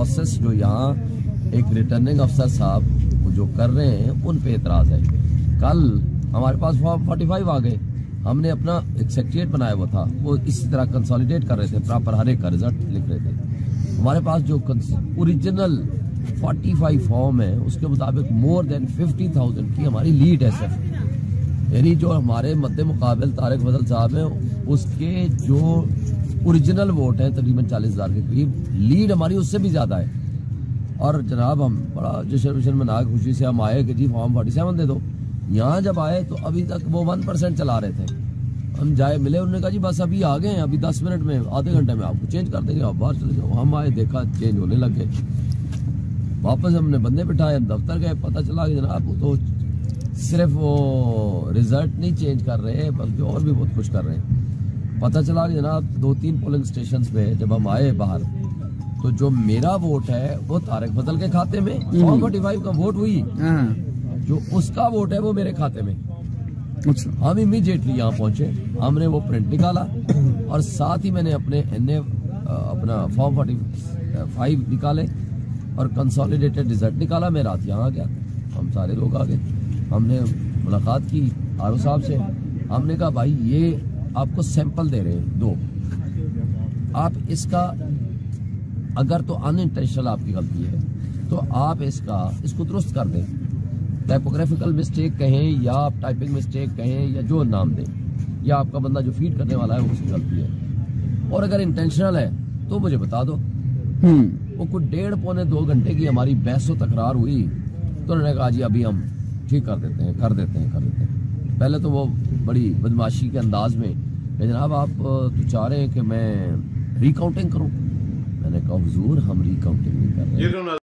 Process जो यहाँ एक रिटर्निंग अफसर साहब जो कर रहे हैं उन पे एतराज़ है। कल हमारे पास फॉर्म 45 आ गए, हमने अपना एक सेक्रेटरिएट बनाया हुआ था, वो इसी तरह कंसोलिडेट कर रहे थे, प्रॉपर हर एक का रिजल्ट लिख रहे थे। हमारे पास जो ओरिजिनल 45 फॉर्म है उसके मुताबिक मोर देन 50,000 की हमारी लीड है SF, यानी जो हमारे मद्दे मुकाबल तारिक फजल साहब हैं उसके जो ओरिजिनल वोट है तकरीबन 40,000 के करीब, लीड हमारी उससे भी ज़्यादा है। और जनाब हम बड़ा जश्न वशन मना खुशी से हम आए कि जी फॉर्म 47 दे दो। यहाँ जब आए तो अभी तक वो 1% चला रहे थे, हम जाए मिले, उन्होंने कहा जी बस अभी आ गए हैं, अभी 10 मिनट में आधे घंटे में आपको चेंज कर देंगे, आप बाहर चले जाओ। हम आए, देखा चेंज होने लग गए, वापस हमने बंदे बिठाए, दफ्तर गए, पता चला कि जनाब वो तो सिर्फ वो रिजल्ट नहीं चेंज कर रहे बल्कि और भी बहुत कुछ कर रहे हैं। पता चला कि जनाब 2-3 पोलिंग स्टेशन पे जब हम आए बाहर तो जो मेरा वोट है वो तारिक फजल के खाते में, 45 का वोट हुई, जो उसका वोट है वो मेरे खाते में। अच्छा। हम इमीडिएटली यहाँ पहुंचे, हमने वो प्रिंट निकाला और साथ ही मैंने अपने अपना फॉर्म 45 निकाले और कंसोलिडेटेड रिजल्ट निकाला। मैं रात यहाँ आ गया, हम सारे लोग आ गए, हमने मुलाकात की आरओ साहब से, हमने कहा भाई ये आपको सैंपल दे रहे हैं दो, आप इसका अगर तो अनइंटेंशनल आपकी गलती है तो आप इसको दुरुस्त कर दें, टाइपोग्राफिकल मिस्टेक कहें या आप टाइपिंग मिस्टेक कहें या जो नाम दें, या आपका बंदा जो फीड करने वाला है उसकी गलती है, और अगर इंटेंशनल है तो मुझे बता दो। वो कुछ 1.5-2 घंटे की हमारी बहसो तकरार हुई तो उन्होंने कहा जी अभी हम ठीक कर देते हैं। पहले तो वो बड़ी बदमाशी के अंदाज में जनाब आप तो चाह रहे हैं कि मैं रिकाउंटिंग करूं, मैंने कहा हुजूर हम रिकाउंटिंग नहीं कर रहे।